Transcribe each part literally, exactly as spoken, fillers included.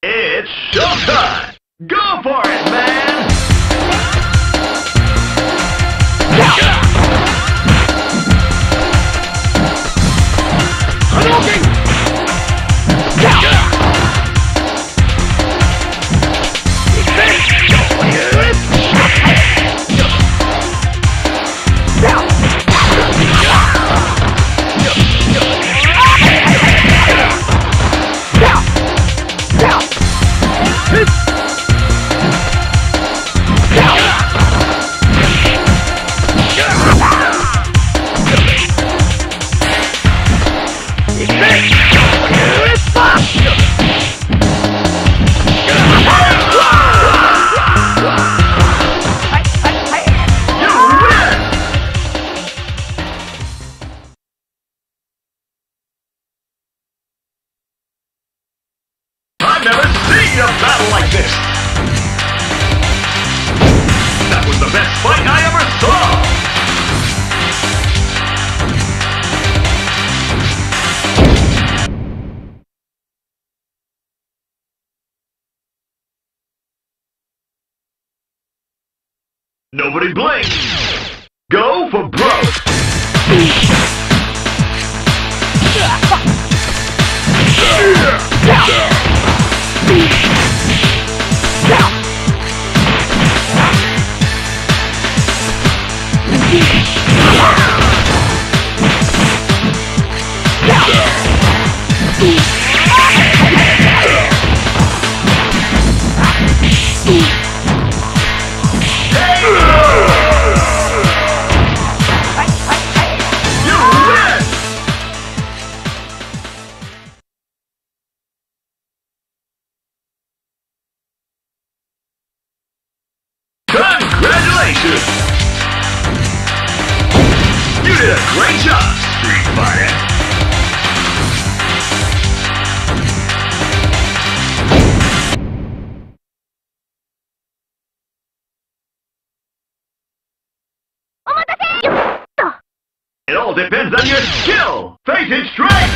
It's showtime! Go for it, man! Nobody blink! Go for broke! You did a great job, Street Fighter! It all depends on your skill! Face it straight!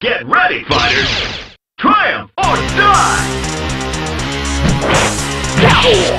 Get ready, fighters! Triumph or die! Let's go!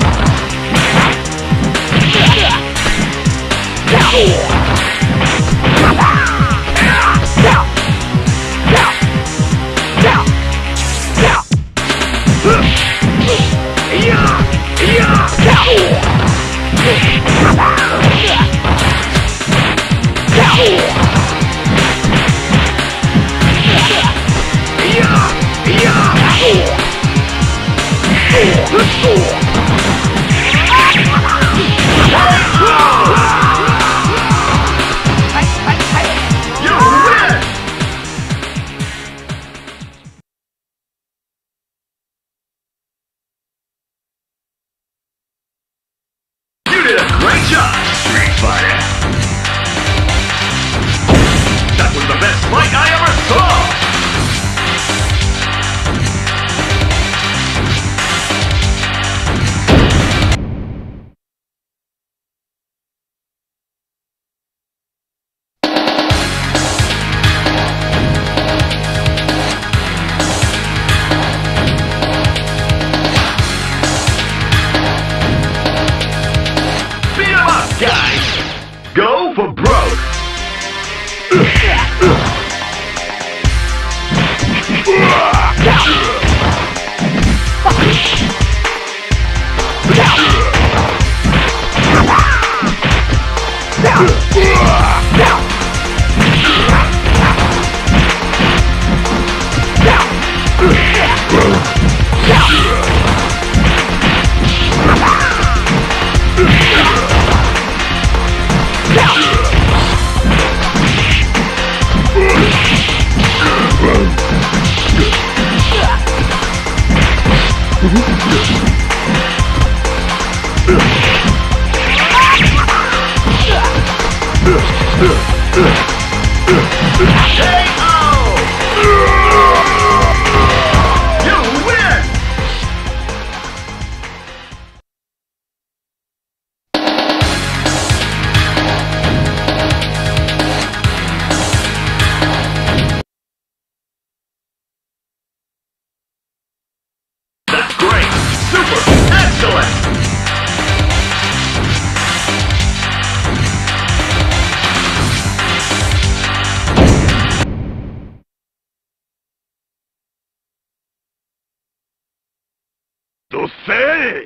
Say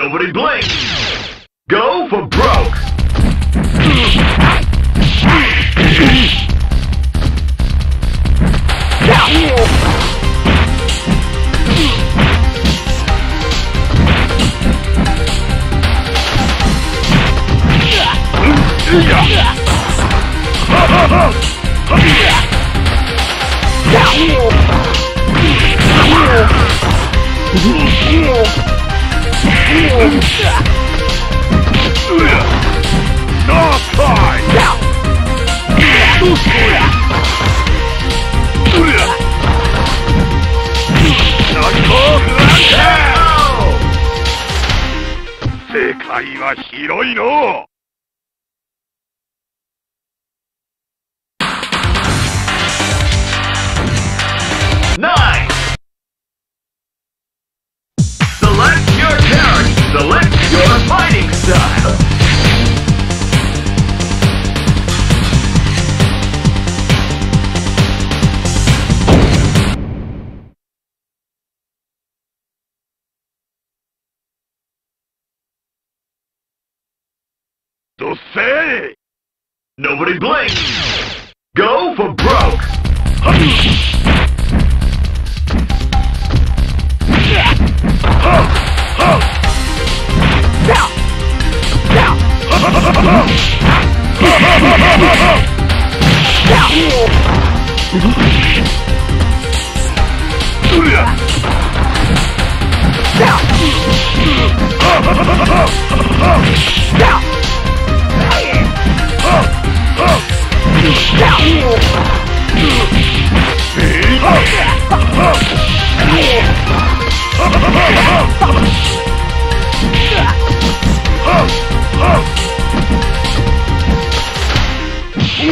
nobody blinks. Go for broke. You are select your fighting style! So say! Nobody blinks! Go for broke! Huh! Oh!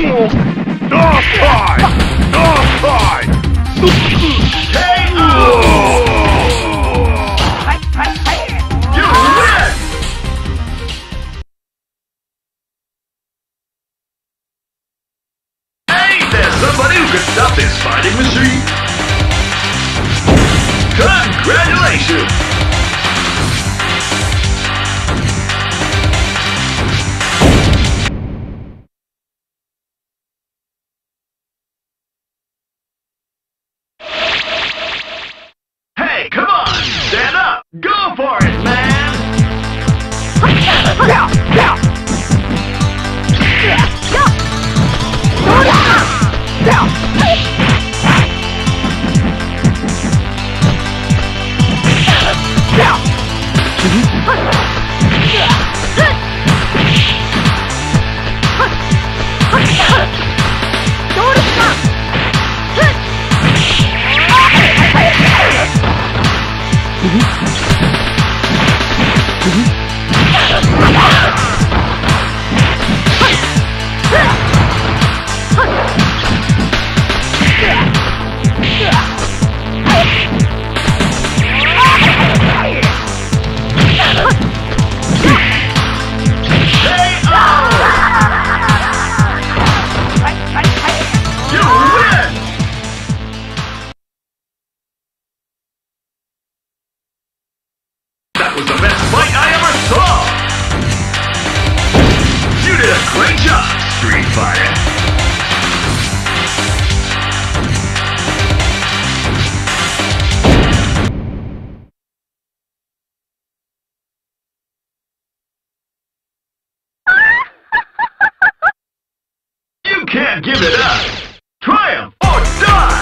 North side! North side! K O! You win! Hey, there's somebody who can stop this fighting machine! Congratulations! Give it up! Triumph or die!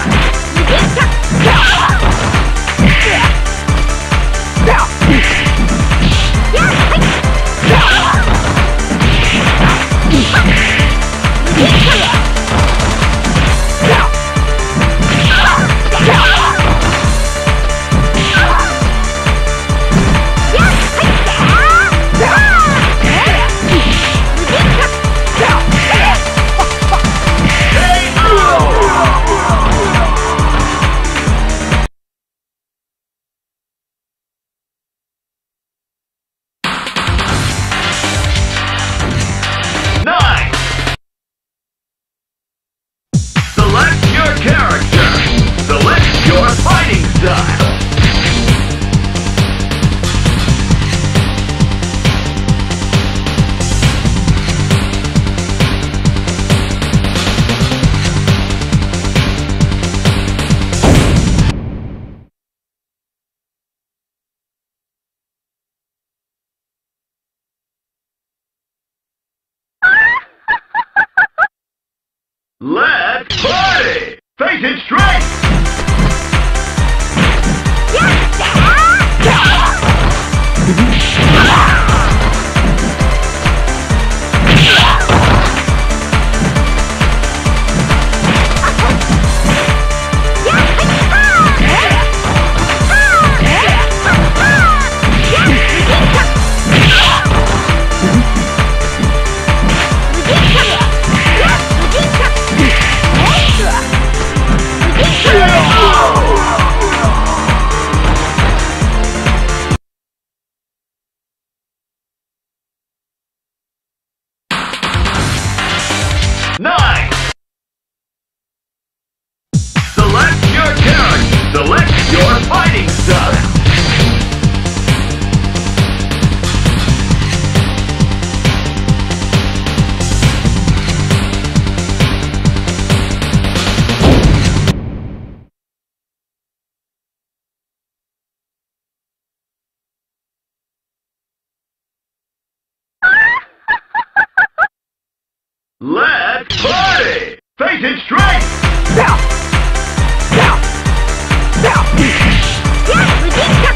Let's party! Face it straight! Let's party! Face it straight! Now! Now! Now! Yeah, we did that!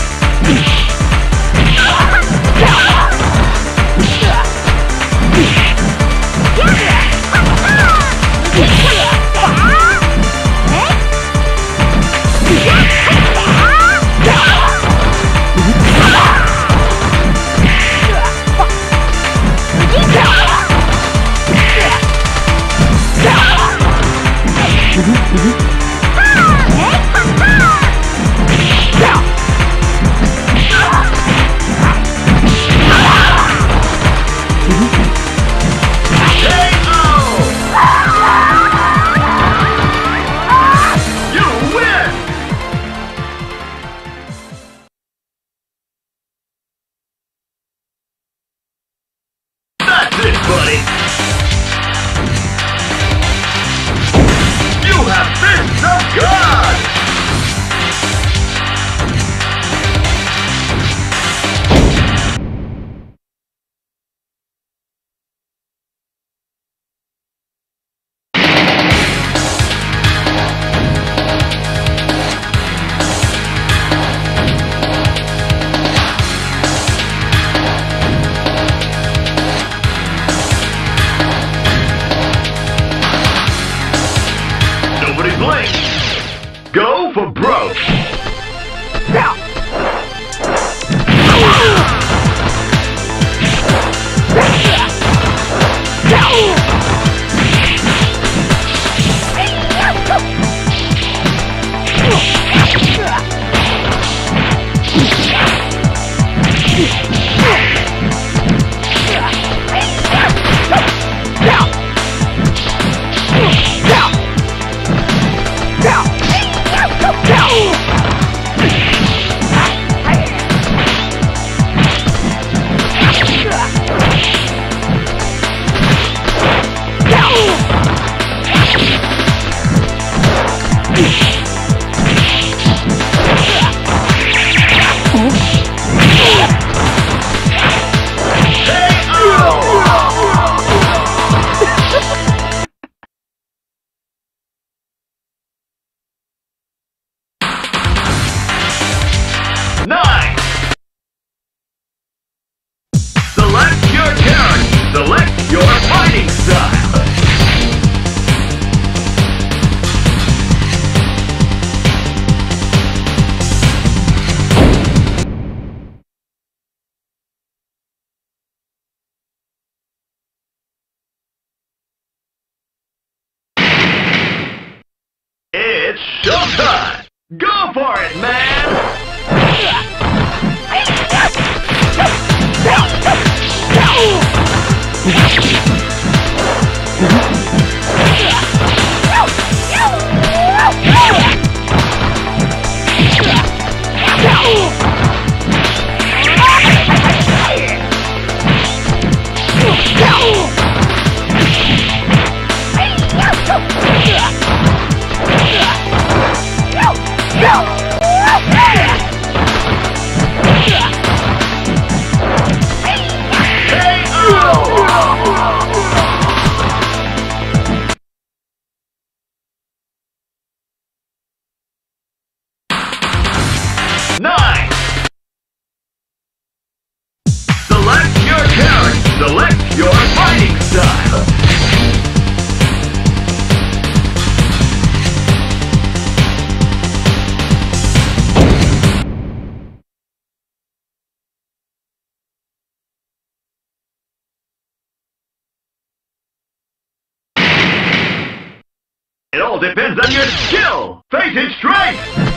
It's showtime! Go for it, man! It all depends on your skill! Face it straight!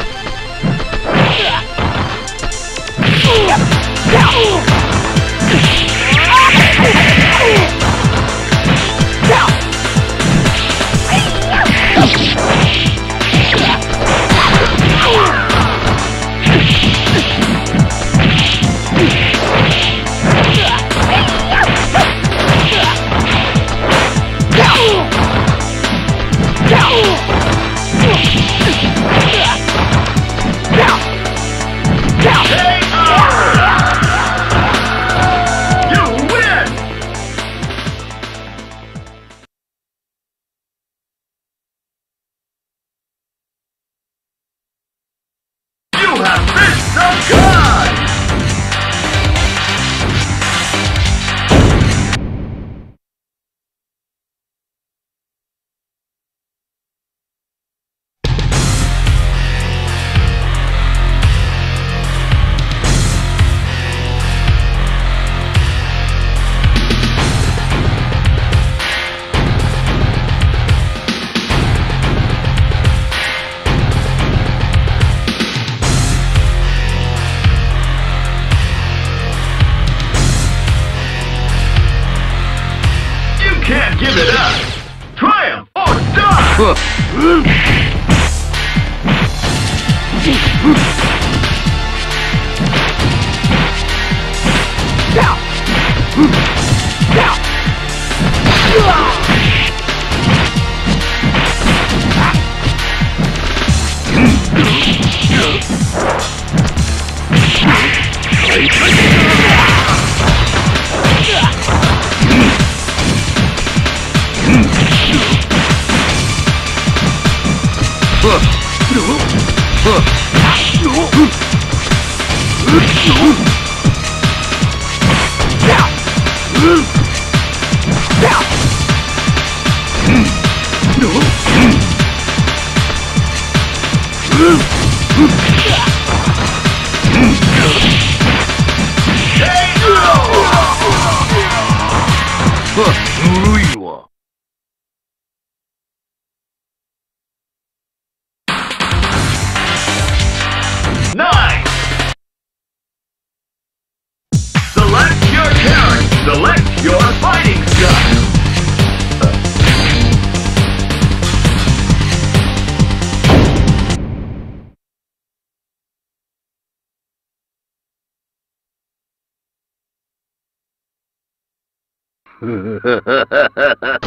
Select your fighting style. It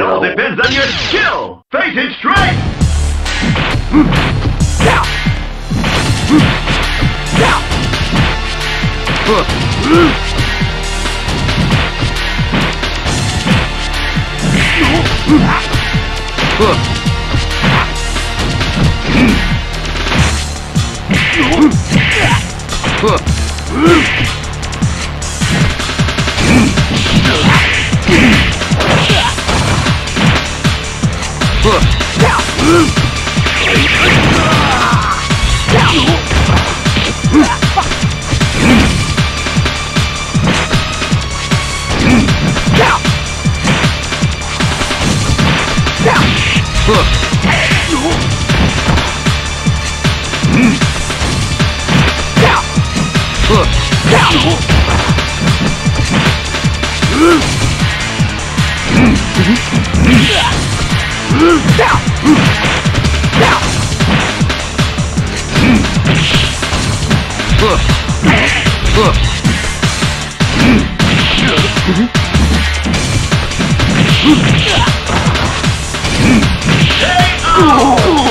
all depends on your skill. Face it straight. Oh!